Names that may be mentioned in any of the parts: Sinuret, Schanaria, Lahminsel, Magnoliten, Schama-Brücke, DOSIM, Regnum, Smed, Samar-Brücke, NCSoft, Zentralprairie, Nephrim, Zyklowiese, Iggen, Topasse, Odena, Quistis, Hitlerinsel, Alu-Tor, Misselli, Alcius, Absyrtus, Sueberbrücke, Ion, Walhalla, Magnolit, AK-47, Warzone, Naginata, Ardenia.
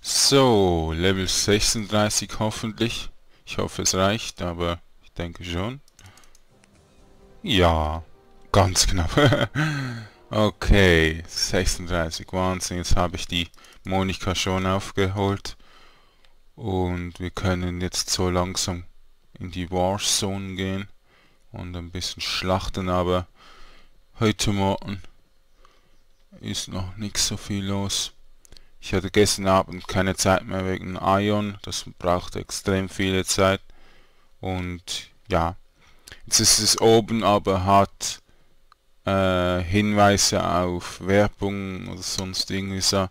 So, Level 36 hoffentlich. Ich hoffe, es reicht, aber ich denke schon. Ja, ganz knapp. Okay, 36, Wahnsinn. Jetzt habe ich die Monika schon aufgeholt. Und wir können jetzt so langsam in die Warzone gehen und ein bisschen schlachten, aber heute Morgen ist noch nicht so viel los. Ich hatte gestern Abend keine Zeit mehr wegen Ion, das braucht extrem viele Zeit. Und ja, jetzt ist es oben, aber hat Hinweise auf Werbung oder sonst irgendwie so.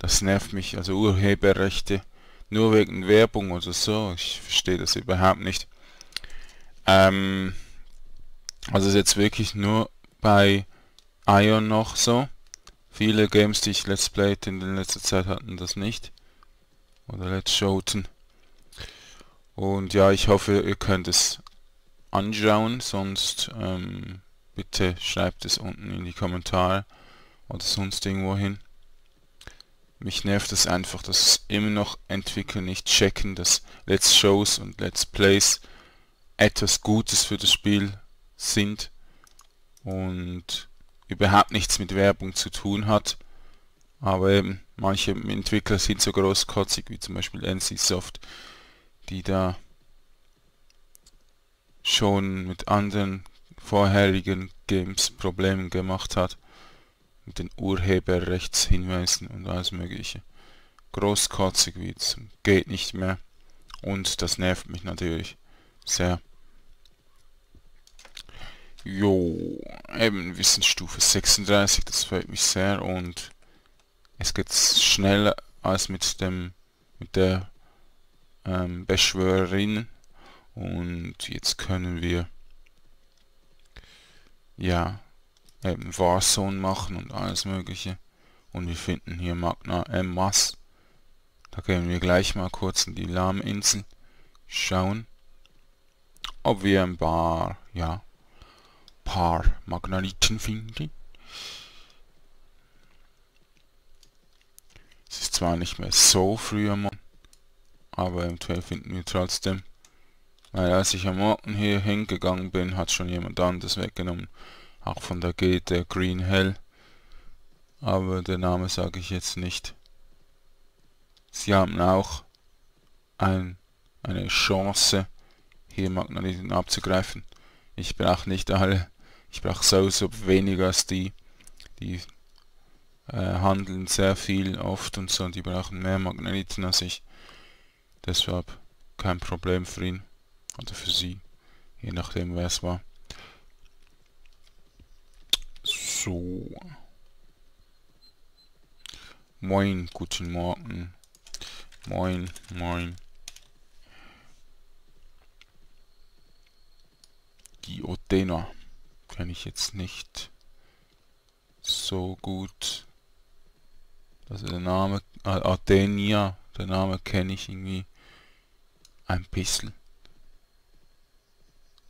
Das nervt mich, also Urheberrechte. Nur wegen Werbung oder so, ich verstehe das überhaupt nicht. Also ist jetzt wirklich nur bei Ion noch so. Viele Games, die ich Let's Played in letzter Zeit hatten das nicht. Oder Let's Showten. Und ja, ich hoffe, ihr könnt es anschauen, sonst bitte schreibt es unten in die Kommentare oder sonst irgendwo hin. Mich nervt es einfach, dass immer noch Entwickler nicht checken, dass Let's Shows und Let's Plays etwas Gutes für das Spiel sind und überhaupt nichts mit Werbung zu tun hat. Aber eben, manche Entwickler sind so großkotzig wie zum Beispiel NCSoft, die da schon mit anderen vorherigen Games Probleme gemacht hat, mit den Urheberrechtshinweisen und alles mögliche. Großkotzig wie es geht nicht mehr, und das nervt mich natürlich sehr. Jo, eben, wir sind Stufe 36, das freut mich sehr, und es geht schneller als mit der Beschwörerin, und jetzt können wir ja eben Warzone machen und alles mögliche. Und wir finden hier Magnoliten. Da können wir gleich mal kurz in die Lahminsel schauen, ob wir ein paar, ja, Magnoliten finden. Es ist zwar nicht mehr so früh am Morgen, aber eventuell finden wir trotzdem. Weil als ich am Morgen hier hingegangen bin, hat schon jemand anderes weggenommen. Auch von der G, der Green Hell. Aber der Name sage ich jetzt nicht. Sie haben auch eine Chance, hier Magnoliten abzugreifen. Ich brauche nicht alle. Ich brauche sowieso weniger als die. Die handeln sehr viel oft und so. Und die brauchen mehr Magnoliten als ich. Deshalb kein Problem für ihn. Oder für sie. Je nachdem, wer es war. So. Moin, guten Morgen. Moin, moin. Die Odena kenne ich jetzt nicht so gut. Also der Name Ardenia, der Name kenne ich irgendwie ein bisschen.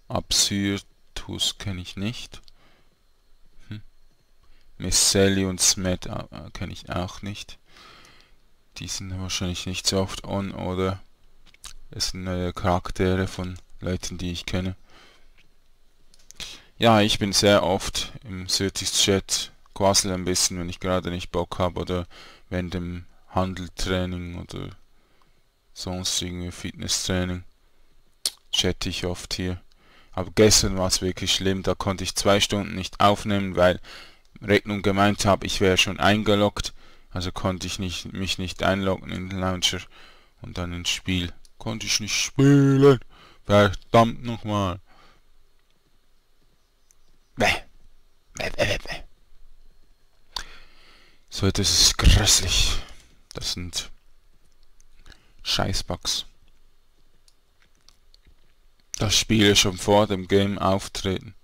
Absyrtus kenne ich nicht. Misselli und Smed kenne ich auch nicht. Die sind wahrscheinlich nicht so oft on, oder es sind neue Charaktere von Leuten, die ich kenne. Ja, ich bin sehr oft im Syrtis-Chat, quassel ein bisschen, wenn ich gerade nicht Bock habe oder während dem Handeltraining oder sonst irgendwie Fitnesstraining chatte ich oft hier. Aber gestern war es wirklich schlimm, da konnte ich 2 Stunden nicht aufnehmen, weil Regnum gemeint habe, ich wäre schon eingeloggt, also konnte ich mich nicht einloggen in den Launcher und dann ins Spiel. Konnte ich nicht spielen. Verdammt nochmal. So, das ist grässlich. Das sind Scheißbugs. Das Spiel ist schon vor dem Game auftreten.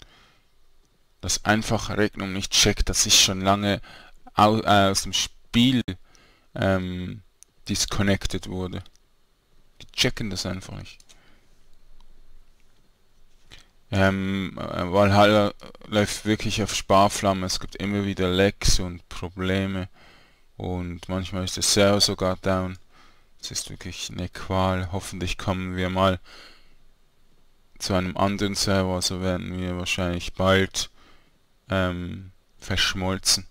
Dass einfach Regnum nicht checkt, dass ich schon lange aus dem Spiel disconnected wurde. Die checken das einfach nicht. Walhalla läuft wirklich auf Sparflamme, es gibt immer wieder Lags und Probleme und manchmal ist der Server sogar down. Es ist wirklich eine Qual. Hoffentlich kommen wir mal zu einem anderen Server, so werden wir wahrscheinlich bald verschmolzen.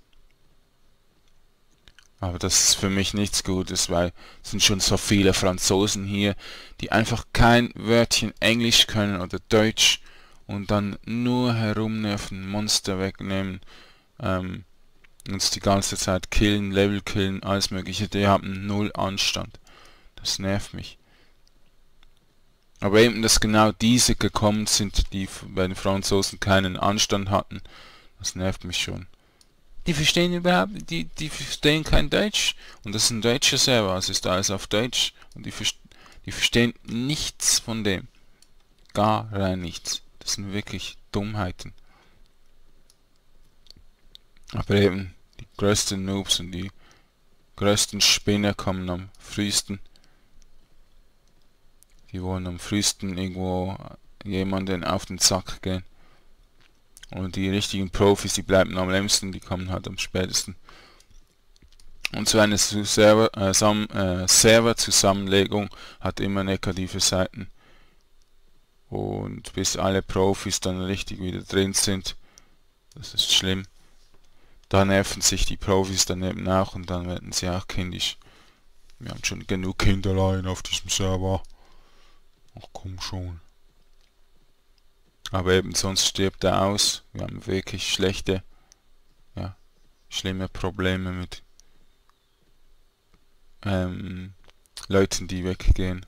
Aber das ist für mich nichts Gutes, weil es sind schon so viele Franzosen hier, die einfach kein Wörtchen Englisch können oder Deutsch und dann nur herumnerven, Monster wegnehmen, uns die ganze Zeit killen, Level killen, alles mögliche. Die haben null Anstand. Das nervt mich. Aber eben, dass genau diese gekommen sind, die bei den Franzosen keinen Anstand hatten, das nervt mich schon. Die verstehen überhaupt, die verstehen kein Deutsch. Und das ist ein deutscher Server, es ist alles auf Deutsch. Und die verstehen nichts von dem. Gar rein nichts. Das sind wirklich Dummheiten. Aber eben, die größten Noobs und die größten Spinner kommen am frühesten. Die wollen am frühesten irgendwo jemanden auf den Sack gehen. Und die richtigen Profis, die bleiben am längsten, die kommen halt am spätesten. Und so eine Serverzusammenlegung hat immer negative Seiten. Und bis alle Profis dann richtig wieder drin sind, das ist schlimm. Da nerven sich die Profis dann eben auch und dann werden sie auch kindisch. Wir haben schon genug Kinderlein auf diesem Server. Ach komm schon. Aber eben, sonst stirbt er aus. Wir haben wirklich schlechte, ja, schlimme Probleme mit Leuten, die weggehen.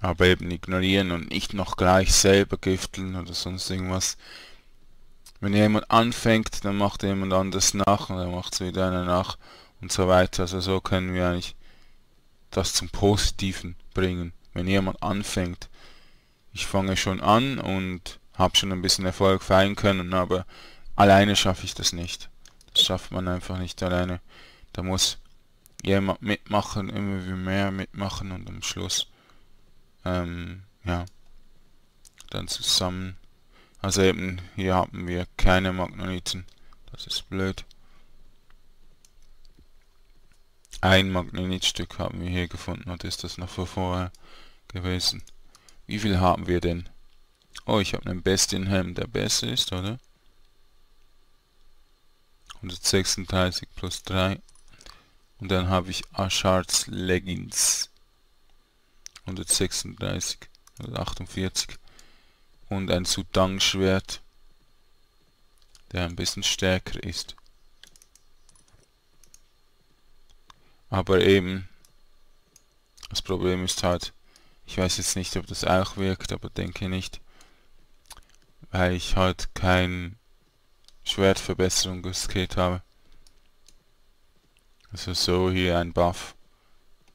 Aber eben ignorieren und nicht noch gleich selber gifteln oder sonst irgendwas. Wenn jemand anfängt, dann macht jemand anders nach und dann macht es wieder einer nach und so weiter. Also so können wir eigentlich das zum Positiven bringen. Wenn jemand anfängt, ich fange schon an und habe schon ein bisschen Erfolg feiern können, aber alleine schaffe ich das nicht. Das schafft man einfach nicht alleine. Da muss jemand mitmachen, immer wie mehr mitmachen und am Schluss ja, dann zusammen. Also eben, hier haben wir keine Magnoliten. Das ist blöd. Ein Magnolitstück haben wir hier gefunden. Und ist das noch von vorher gewesen? Wie viel haben wir denn? Oh, ich habe einen Bestienhelm, der besser ist, oder? 136 plus 3. Und dann habe ich Ashards Leggings. 136, 148. Und ein Sudang-Schwert, der ein bisschen stärker ist. Aber eben, das Problem ist halt, ich weiß jetzt nicht, ob das auch wirkt, aber denke nicht, weil ich halt kein Schwertverbesserung geskillt habe. Also so hier ein Buff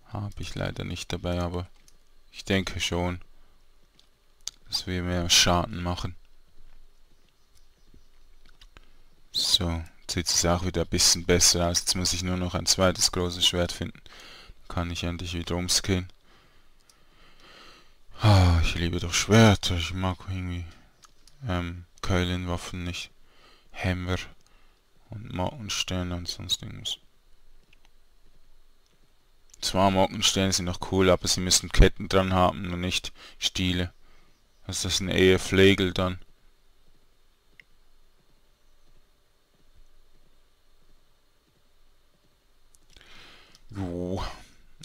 habe ich leider nicht dabei, aber ich denke schon, dass wir mehr Schaden machen. So, jetzt sieht es auch wieder ein bisschen besser aus. Jetzt muss ich nur noch ein zweites großes Schwert finden. Dann kann ich endlich wieder umskillen. Oh, ich liebe doch Schwerter. Ich mag irgendwie Keulenwaffen nicht. Hämmer und Mockensterne und sonst irgendwas. Zwar Mockensterne sind noch cool, aber sie müssen Ketten dran haben und nicht Stiele. Also das sind eher Flegel dann. Jo.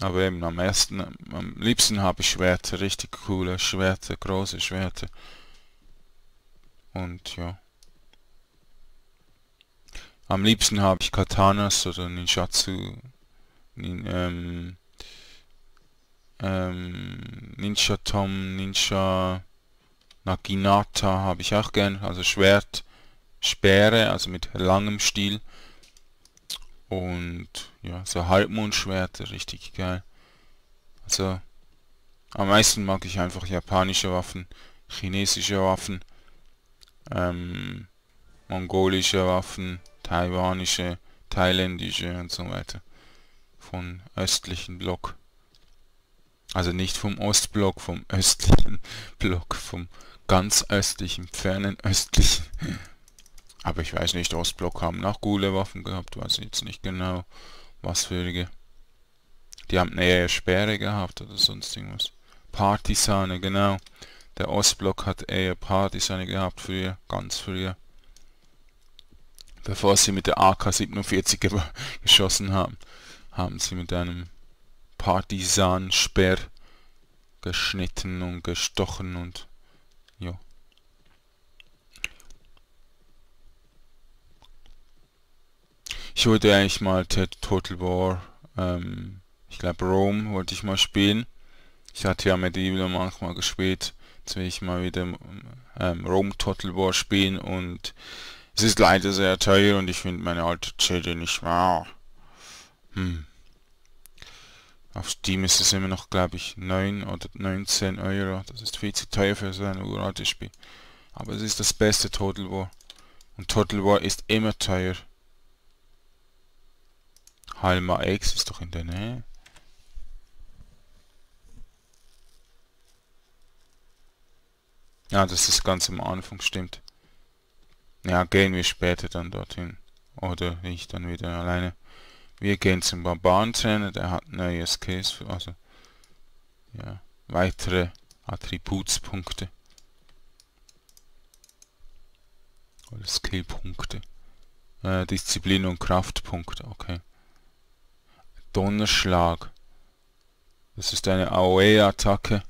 Aber eben am liebsten habe ich Schwerter, richtig coole Schwerter, große Schwerter. Und ja. Am liebsten habe ich Katanas oder Ninjatsu. Ninja-Tom, Ninja... Naginata habe ich auch gern, also Schwert, Speere, also mit langem Stiel. Und ja, so Halbmondschwerter, richtig geil. Also am meisten mag ich einfach japanische Waffen, chinesische Waffen, mongolische Waffen, taiwanische, thailändische und so weiter. Von östlichen Block. Also nicht vom Ostblock, vom östlichen Block, vom ganz östlich, im fernen östlichen. Aber ich weiß nicht, Ostblock haben noch coole Waffen gehabt, weiß jetzt nicht genau, was für. Die haben eine Sperre gehabt oder sonst irgendwas. Partisane, genau. Der Ostblock hat eher Partisane gehabt früher, ganz früher. Bevor sie mit der AK-47 geschossen haben, haben sie mit einem Partisansperr geschnitten und gestochen und ja. Ich wollte eigentlich mal Total War, ich glaube Rome wollte ich mal spielen. Ich hatte ja Medieval manchmal gespielt. Jetzt will ich mal wieder Rome Total War spielen und es ist leider sehr teuer und ich finde meine alte CD nicht wahr. Auf Steam ist es immer noch, glaube ich, 9 oder 19 Euro. Das ist viel zu teuer für so ein uraltes Spiel. Aber es ist das beste Total War. Und Total War ist immer teuer. Halma X ist doch in der Nähe. Ja, das ist ganz am Anfang, stimmt. Ja, gehen wir später dann dorthin. Oder ich dann wieder alleine. Wir gehen zum Barbarentrainer, der hat neue Skills, für, also ja, weitere Attributspunkte. Oder Skillpunkte. Disziplin und Kraftpunkte, okay. Donnerschlag. Das ist eine AOE-Attacke.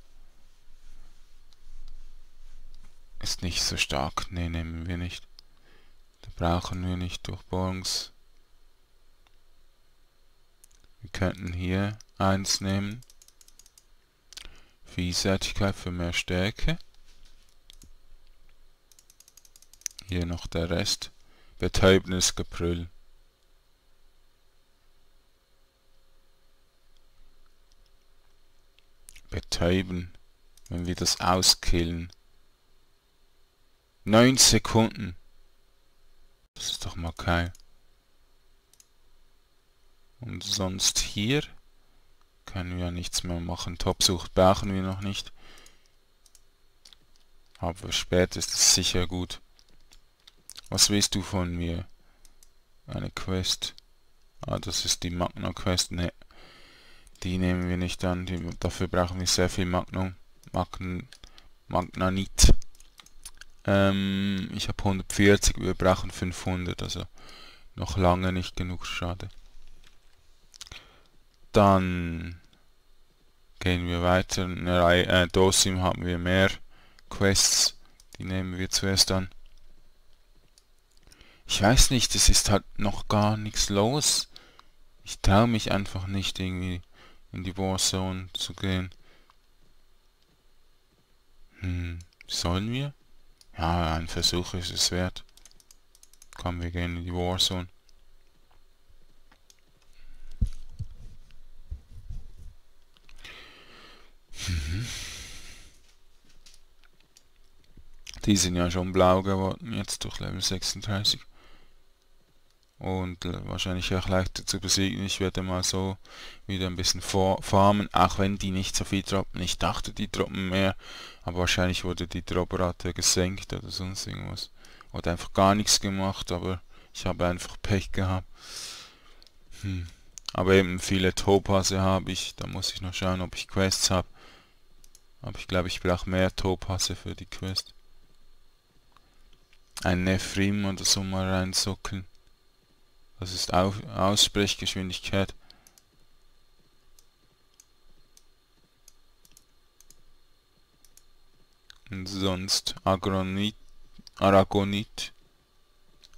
Ist nicht so stark, ne, nehmen wir nicht. Da brauchen wir nicht Durchbohrungs... Wir könnten hier 1 nehmen. Vielseitigkeit für mehr Stärke. Hier noch der Rest. Betäubnis Gebrüll. Betäuben. Wenn wir das auskillen. 9 Sekunden. Das ist doch mal geil. Und sonst hier können wir nichts mehr machen. Topsucht brauchen wir noch nicht. Aber später ist es sicher gut. Was willst du von mir? Eine Quest. Ah, das ist die Magnum Quest. Ne, die nehmen wir nicht an. Dafür brauchen wir sehr viel Magnum. Magnoliten. Ich habe 140, wir brauchen 500. Also noch lange nicht genug, schade. Dann gehen wir weiter. Eine Reihe, DOSIM haben wir mehr Quests. Die nehmen wir zuerst an. Ich weiß nicht, es ist halt noch gar nichts los. Ich traue mich einfach nicht irgendwie in die Warzone zu gehen. Sollen wir? Ja, ein Versuch ist es wert. Komm, wir gehen in die Warzone. Die sind ja schon blau geworden jetzt durch Level 36 und wahrscheinlich auch leichter zu besiegen. Ich werde mal so wieder ein bisschen farmen, auch wenn die nicht so viel droppen. Ich dachte, die droppen mehr, aber wahrscheinlich wurde die Droprate gesenkt oder sonst irgendwas. Oder einfach gar nichts gemacht, aber ich habe einfach Pech gehabt. Aber eben viele Topasse habe ich, da muss ich noch schauen, ob ich Quests habe. Aber ich glaube, ich brauche mehr Topasse für die Quest. Ein Nephrim oder so mal reinsockeln. Das ist Aussprechgeschwindigkeit. Und sonst Aragonit.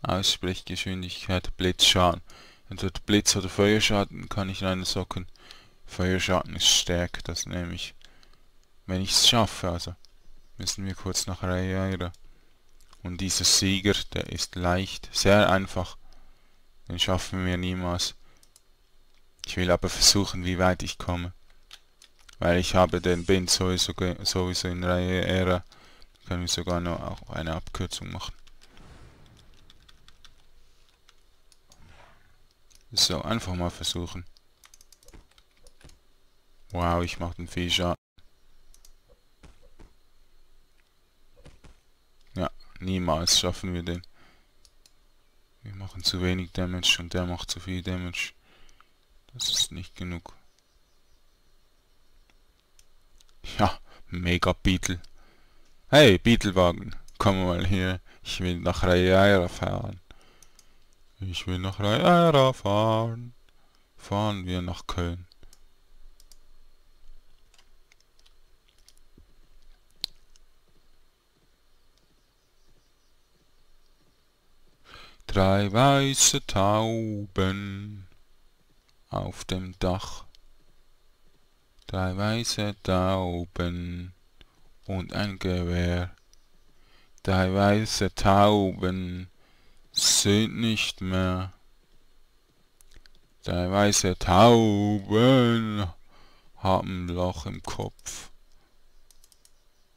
Aussprechgeschwindigkeit, Blitzschaden. Entweder Blitz- oder Feuerschaden kann ich reinsocken. Feuerschaden ist Stärke, das nehme ich. Wenn ich es schaffe, also müssen wir kurz nach Rayaira. Und dieser Sieger, der ist leicht, sehr einfach. Den schaffen wir niemals. Ich will aber versuchen, wie weit ich komme. Weil ich habe den Bind sowieso in Rayaira. Können wir sogar noch auch eine Abkürzung machen. So, einfach mal versuchen. Wow, ich mache den Fischer. Niemals schaffen wir den. Wir machen zu wenig Damage und der macht zu viel Damage. Das ist nicht genug. Ja, mega Beetle. Hey, Beetlewagen, komm mal hier. Ich will nach Rayaira fahren. Ich will nach Rayaira fahren. Fahren wir nach Köln. Drei weiße Tauben auf dem Dach. Drei weiße Tauben und ein Gewehr. Drei weiße Tauben sind nicht mehr. Drei weiße Tauben haben ein Loch im Kopf.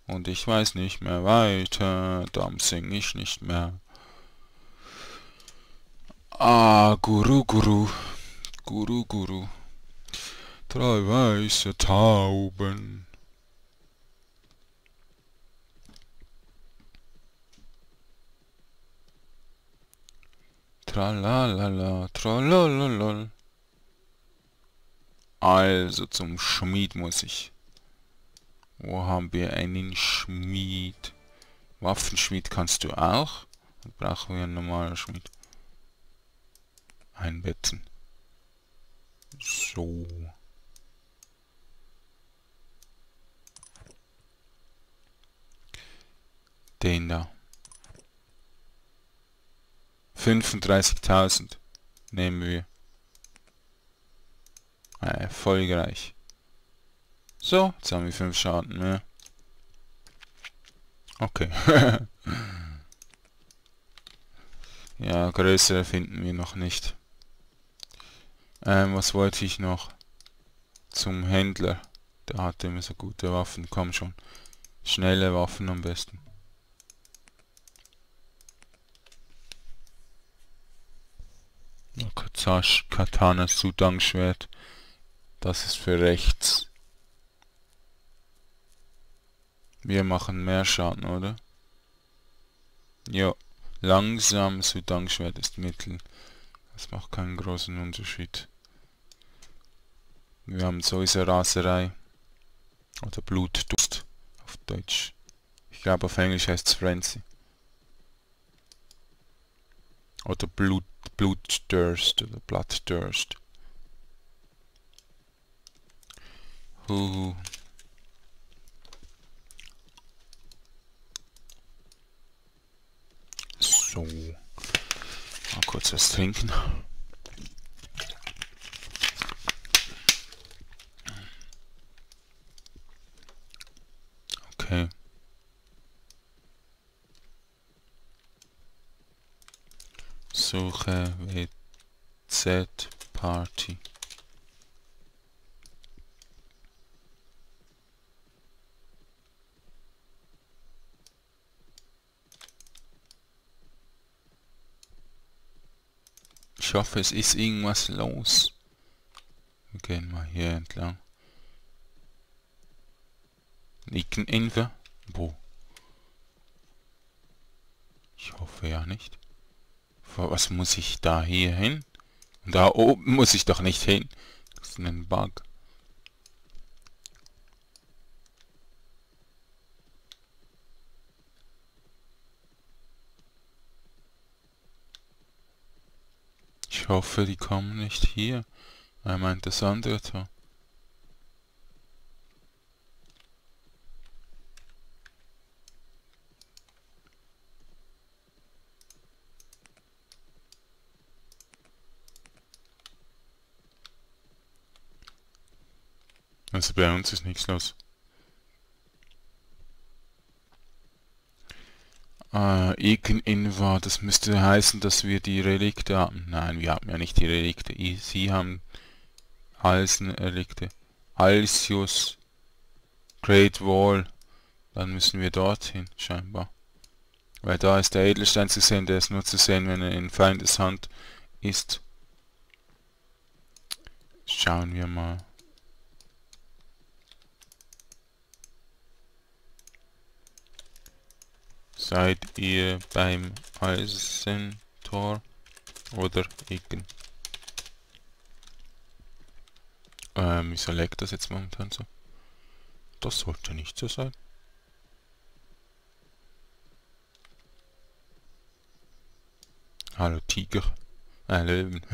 Und ich weiß nicht mehr weiter, darum singe ich nicht mehr. Ah, Guru, Guru, Guru, Guru. Drei weiße Tauben. Tralalala, tralalala. Also zum Schmied muss ich. Wo haben wir einen Schmied? Waffenschmied kannst du auch? Dann brauchen wir einen normalen Schmied. Einbetten. So. Den da. 35.000 nehmen wir. Erfolgreich. So, jetzt haben wir 5 Schaden mehr. Okay. Ja, größere finden wir noch nicht. Was wollte ich noch? Zum Händler. Der hat immer so gute Waffen. Komm schon. Schnelle Waffen am besten. Katsasch, Katana, Sudang-Schwert. Das ist für rechts. Wir machen mehr Schaden, oder? Ja. Langsam, Sudang-Schwert ist mittel. Das macht keinen großen Unterschied. Wir haben sowieso Raserei oder Blutdurst auf Deutsch. Ich glaube auf Englisch heißt es Frenzy. Oder Blutdurst oder Bloodthirst. Huhu. So. Mal kurz was trinken. Okay. Suche WZ Party. Ich hoffe, es ist irgendwas los. Wir gehen mal hier entlang. Iggen Inver? Wo? Ich hoffe ja nicht. Was muss ich da hier hin? Und da oben muss ich doch nicht hin. Das ist ein Bug. Ich hoffe, die kommen nicht hier. Er meint das andere Tor. Also bei uns ist nichts los. Iggen war, das müsste heißen, dass wir die Relikte haben. Nein, wir haben ja nicht die Relikte. Sie haben Halsenrelikte. Alcius. Great Wall. Dann müssen wir dorthin, scheinbar. Weil da ist der Edelstein zu sehen, der ist nur zu sehen, wenn er in Feindes Hand ist. Schauen wir mal. Seid ihr beim Eisentor oder Iggen? Wieso laggt das jetzt momentan so? Das sollte nicht so sein. Hallo Tiger. Löwen.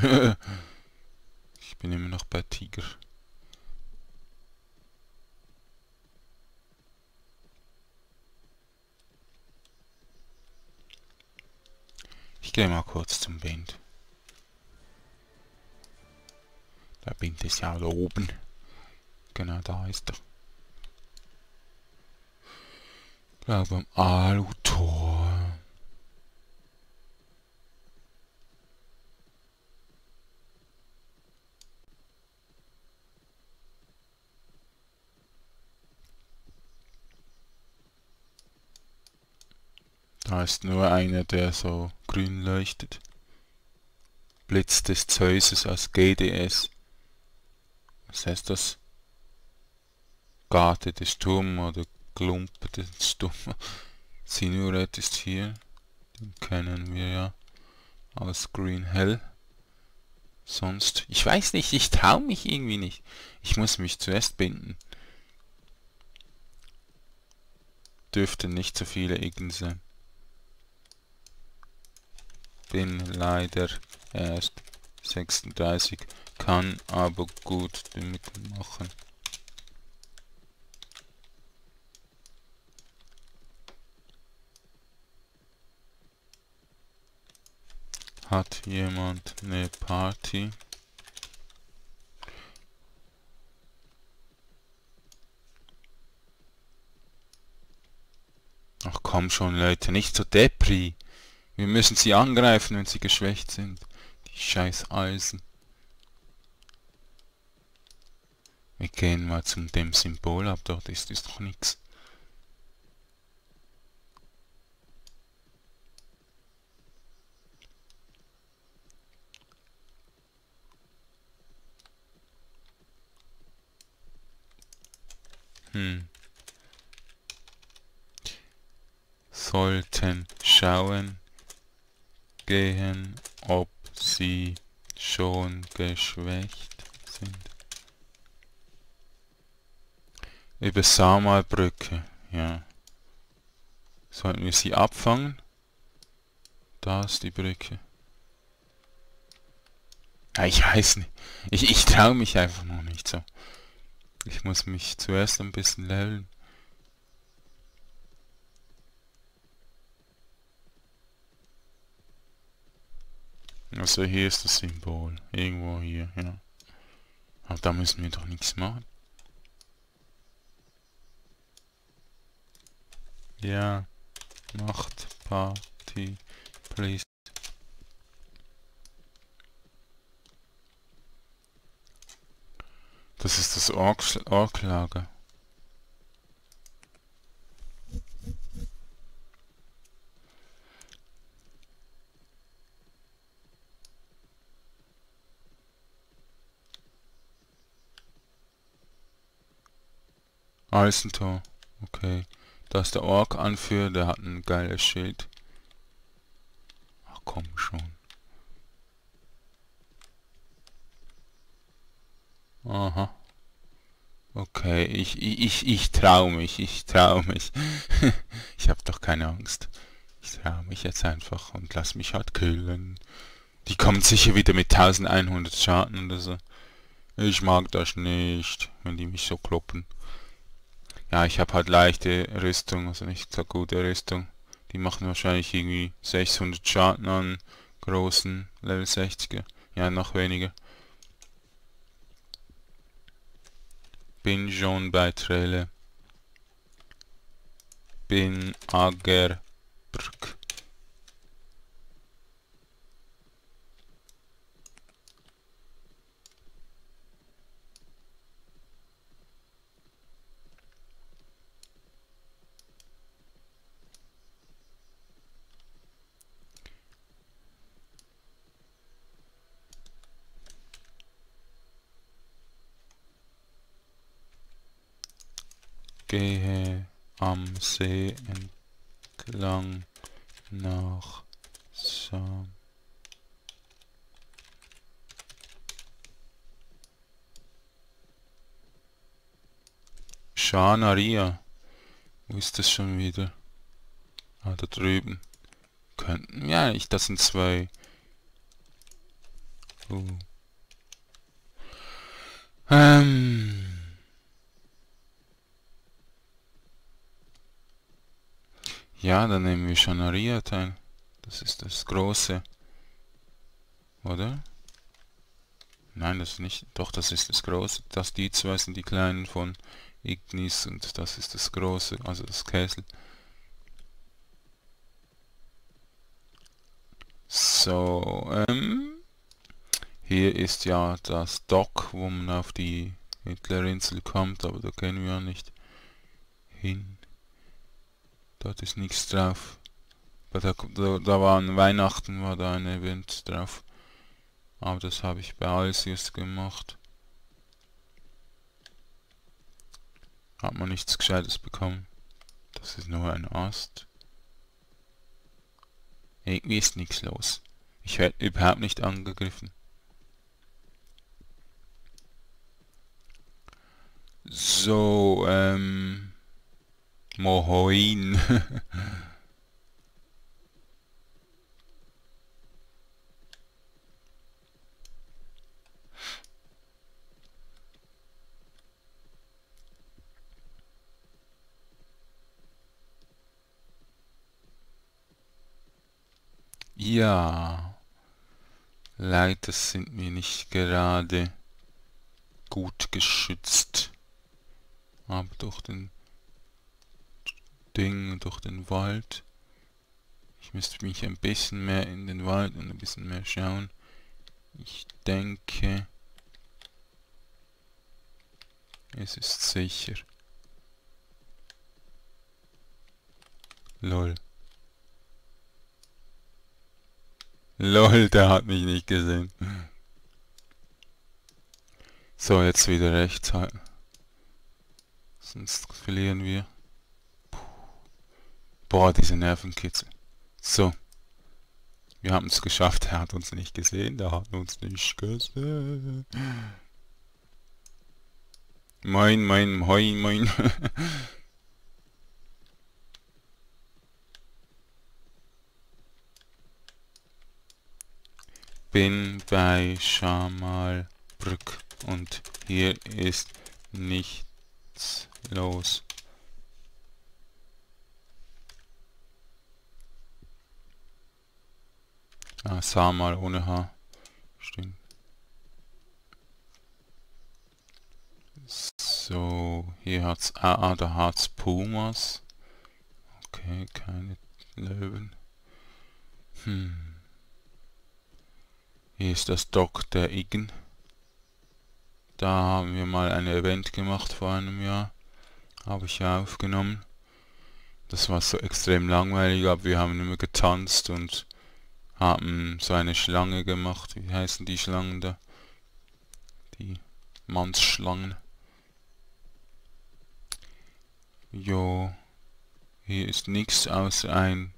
Ich bin immer noch bei Tiger. Ich gehe mal kurz zum Bind. Der Bind ist ja da oben. Genau, da ist er. Ich glaube am Alu-Tor. Da ist nur einer, der so grün leuchtet. Blitz des Zeuses aus GDS. Was heißt das? Gate des Turm oder Klumpe des Turm. Sinuret ist hier. Den kennen wir ja. Aus Green Hell. Sonst... Ich weiß nicht, ich traue mich irgendwie nicht. Ich muss mich zuerst binden. Dürften nicht so viele Iggen sein. Bin leider erst 36. Kann aber gut damit machen. Hat jemand eine Party? Ach komm schon Leute, nicht so depri. Wir müssen sie angreifen, wenn sie geschwächt sind. Die scheiß Eisen. Wir gehen mal zum dem Symbol ab, dort ist doch nichts. Sollten schauen gehen, ob sie schon geschwächt sind. Über Samar-Brücke, ja. Sollten wir sie abfangen? Da ist die Brücke. Ja, ich weiß nicht. Ich traue mich einfach noch nicht so. Ich muss mich zuerst ein bisschen leveln. Also hier ist das Symbol. Irgendwo hier, ja. Aber da müssen wir doch nichts machen. Ja, macht Party, please. Das ist das Orklager. Eisentor, okay. Da ist der Ork-Anführer, der hat ein geiles Schild. Ach komm schon. Aha. Okay, ich traue mich, ich traue mich. Ich habe doch keine Angst. Ich traue mich jetzt einfach und lass mich halt killen. Die kommen sicher wieder mit 1100 Schaden oder so. Ich mag das nicht, wenn die mich so kloppen. Ja, ich habe halt leichte Rüstung, also nicht so gute Rüstung. Die machen wahrscheinlich irgendwie 600 Schaden an großen Level 60er. Ja, noch weniger. Bin schon bei Trelle. Bin Agerbrück. Gehe am See Klang nach Schanaria. Wo ist das schon wieder? Ah, da drüben. Könnten. Ja, ich, das sind zwei. Ja, dann nehmen wir Schanaria teil. Das ist das Große. Oder? Nein, das ist nicht. Doch, das ist das Große. Das, die zwei sind die Kleinen von Ignis und das ist das Große, also das Kessel. So, hier ist ja das Dock, wo man auf die Hitlerinsel kommt, aber da können wir ja nicht hin. Dort ist nichts drauf. Da war an Weihnachten, war da ein Event drauf. Aber das habe ich bei Alcius gemacht. Hat man nichts Gescheites bekommen. Das ist nur ein Ast. Irgendwie ist nichts los. Ich werde überhaupt nicht angegriffen. So, Mohoin. Ja, leider sind wir nicht gerade gut geschützt. Aber durch den Ding, durch den Wald. Ich müsste mich ein bisschen mehr in den Wald und ein bisschen mehr schauen. Ich denke, es ist sicher. Lol. Lol, der hat mich nicht gesehen. So, jetzt wieder rechts halten. Sonst verlieren wir. Puh. Boah, diese Nervenkitzel. So. Wir haben es geschafft. Er hat uns nicht gesehen. Der hat uns nicht gesehen. Moin, moin, moin, moin. Bin bei Samar-Brücke und hier ist nichts los. Ah, Samar ohne H. Stimmt. So, hier hat's da hat's Pumas. Okay, keine Löwen. Hier ist das Dock der Iggen. Da haben wir mal ein Event gemacht vor einem Jahr. Habe ich ja aufgenommen. Das war so extrem langweilig, aber wir haben immer getanzt und haben so eine Schlange gemacht. Wie heißen die Schlangen da? Die Mannsschlangen. Jo. Hier ist nichts außer ein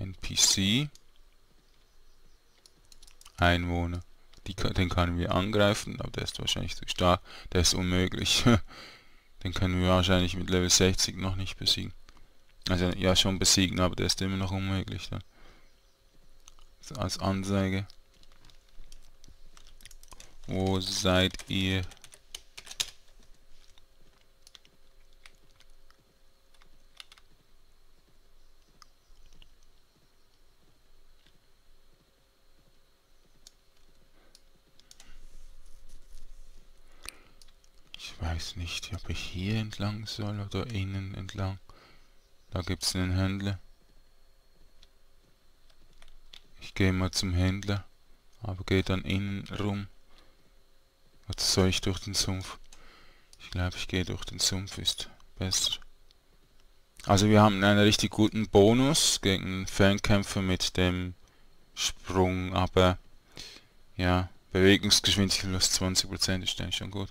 NPC. Einwohner. Den können wir angreifen, aber der ist wahrscheinlich zu stark. Der ist unmöglich. Den können wir wahrscheinlich mit Level 60 noch nicht besiegen. Also ja, schon besiegen, aber der ist immer noch unmöglich. Dann. So, als Anzeige. Wo seid ihr? Weiß nicht, ob ich hier entlang soll oder innen entlang. Da gibt es einen Händler. Ich gehe mal zum Händler, aber gehe dann innen rum. Oder soll ich durch den Sumpf? Ich glaube, ich gehe durch den Sumpf, ist besser. Also wir haben einen richtig guten Bonus gegen Fernkämpfer mit dem Sprung, aber ja, Bewegungsgeschwindigkeit plus 20% ist eigentlich schon gut.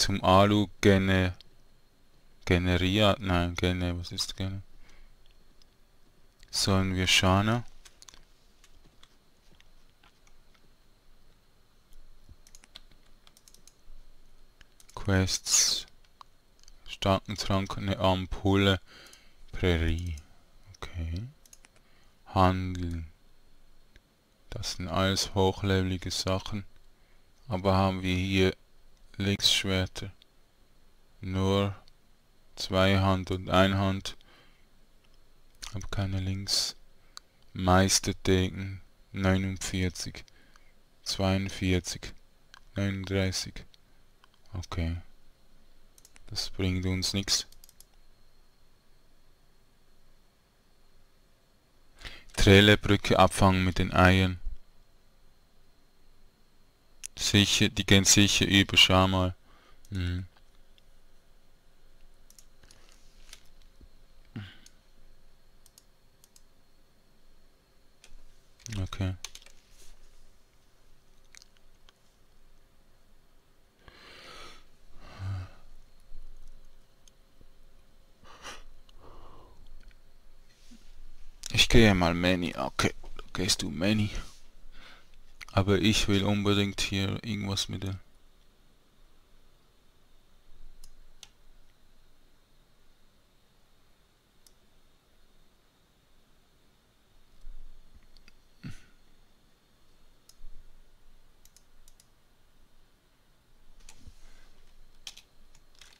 zum Alu sollen wir Schana. Quests. Starken Trank, eine Ampulle. Prärie. Okay. Handeln. Das sind alles hochlevelige Sachen. Aber haben wir hier Linksschwerter. Nur Zweihand und Einhand. Aber keine Links. Meisterdegen 49. 42. 39. Okay. Das bringt uns nichts. Trellebrücke abfangen mit den Eiern. Sicher, die gehen sicher über, schau mal. Mhm. Okay. Ich gehe mal Manny, okay, da gehst du Manny. Aber ich will unbedingt hier irgendwas mit der...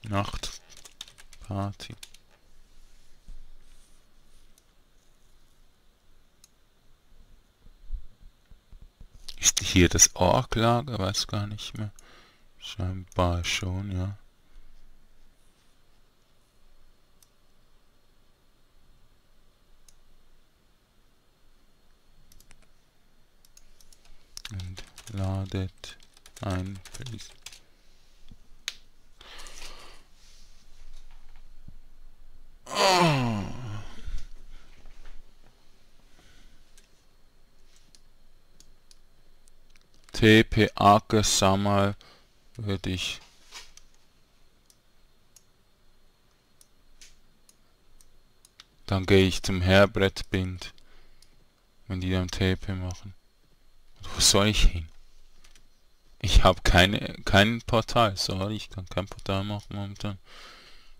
Nacht. Party. Ist hier das Orklager? Weiß gar nicht mehr. Scheinbar schon, ja. Und ladet ein. TP Acker Samar würde ich dann gehe ich zum Herbrettbind, wenn die dann TP machen. Wo soll ich hin? Ich habe kein Portal, sorry, ich kann kein Portal machen momentan.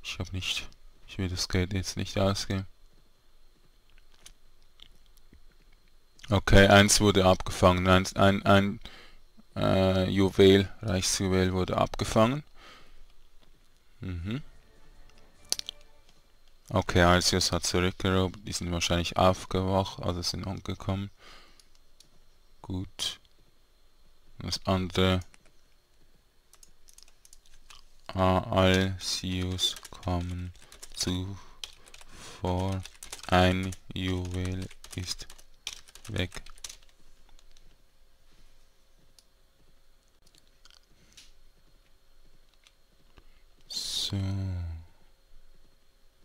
Ich habe nicht, ich will das Geld jetzt nicht ausgeben. Okay, eins wurde abgefangen, ein Juwel, Reichsjuwel wurde abgefangen. Mhm. Okay, Alcius hat zurückgerobt. Die sind wahrscheinlich aufgewacht, also sind umgekommen. Gut. Das andere... Alcius kommen zuvor. Ein Juwel ist weg. So,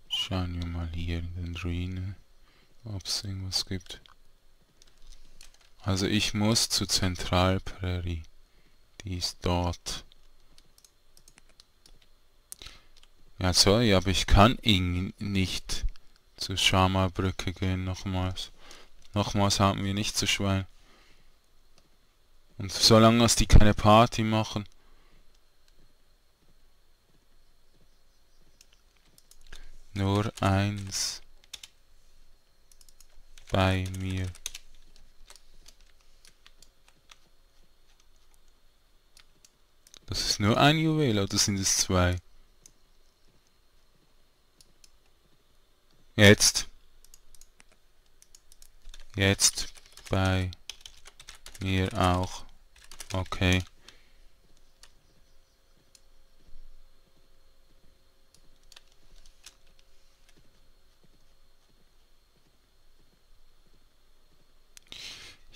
schauen wir mal hier in den Ruinen, ob es irgendwas gibt. Also ich muss zur Zentralprairie. Die ist dort. Ja, sorry, aber ich kann irgendwie nicht zur Schama-Brücke gehen, nochmals. Nochmals haben wir nicht zu schweigen. Und solange dass die keine Party machen... Nur eins bei mir. Das ist nur ein Juwel, oder sind es zwei? Jetzt. Jetzt bei mir auch. Okay.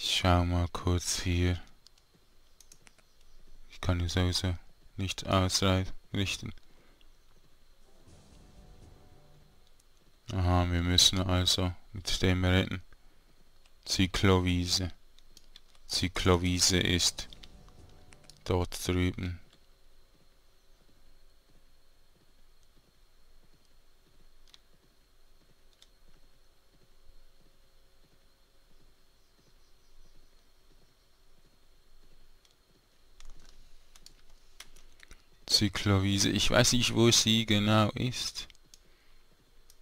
Ich schau mal kurz hier. Ich kann die Soße nicht ausrichten. Aha, wir müssen also mit dem retten. Zyklowiese. Zyklowiese ist dort drüben. Zyklowiese. Ich weiß nicht, wo sie genau ist.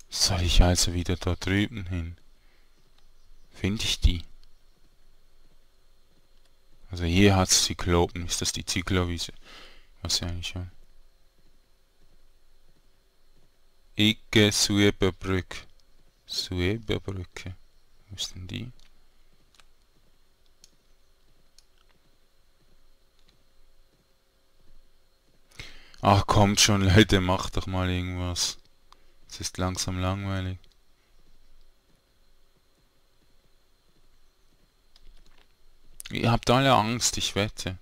Soll ich also wieder da drüben hin? Finde ich die? Also hier hat es Zyklopen. Ist das die Zyklowiese? Was ja eigentlich schon. Iggen, Sueberbrücke. Sueberbrücke. Wo ist denn die? Ach kommt schon Leute, macht doch mal irgendwas. Es ist langsam langweilig. Ihr habt alle Angst, ich wette.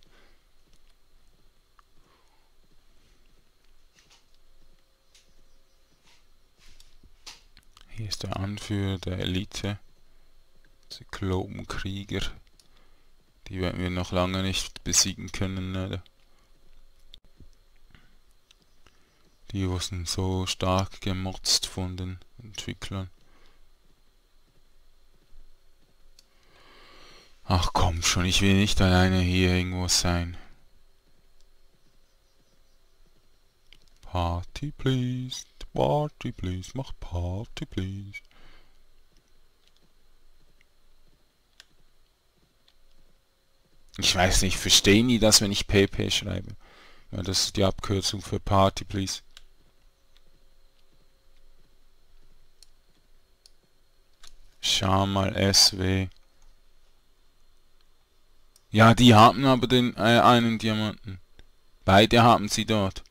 Hier ist der Anführer der Elite. Zyklopenkrieger. Die werden wir noch lange nicht besiegen können, oder? Die wurden so stark gemotzt von den Entwicklern. Ach komm schon, ich will nicht alleine hier irgendwo sein. Party please, mach Party please. Ich weiß nicht, verstehen die das, wenn ich PP schreibe? Weil das ist die Abkürzung für Party please. Schau mal SW. Ja, die haben aber den einen Diamanten. Beide haben sie dort.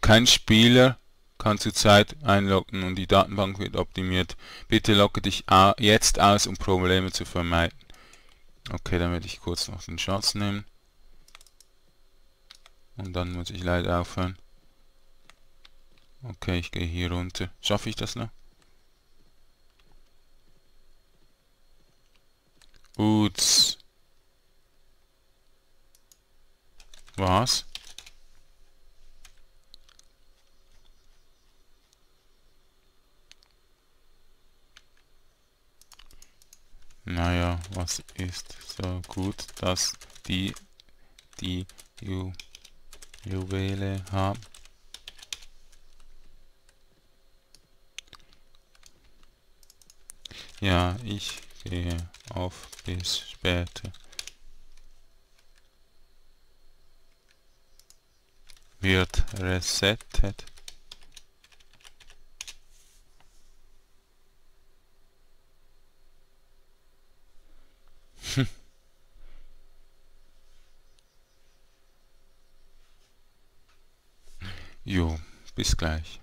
Kein Spieler kann zurzeit einloggen und die Datenbank wird optimiert. Bitte logge dich jetzt aus, um Probleme zu vermeiden. Okay, dann werde ich kurz noch den Schatz nehmen. Und dann muss ich leider aufhören. Okay, ich gehe hier runter. Schaffe ich das noch? Uts. Was? Naja, was ist so gut, dass die Juwele haben? Ja, ich gehe auf bis später. Wird resettet. Jo, bis gleich.